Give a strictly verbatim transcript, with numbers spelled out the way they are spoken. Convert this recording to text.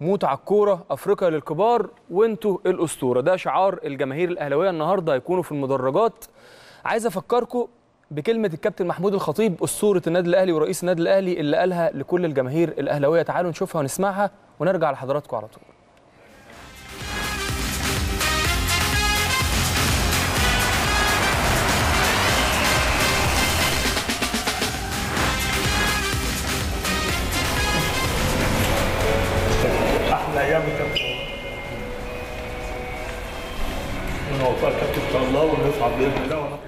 موت على الكوره، افريقيا للكبار وانتوا الاسطوره، ده شعار الجماهير الاهلاويه النهارده هيكونوا في المدرجات. عايز افكركم بكلمه الكابتن محمود الخطيب اسطوره النادي الاهلي ورئيس النادي الاهلي اللي قالها لكل الجماهير الاهلاويه، تعالوا نشوفها ونسمعها ونرجع لحضراتكم على طول. ايام الكابتن انا والله الكابتن ان شاء الله ونصعد باذن الله.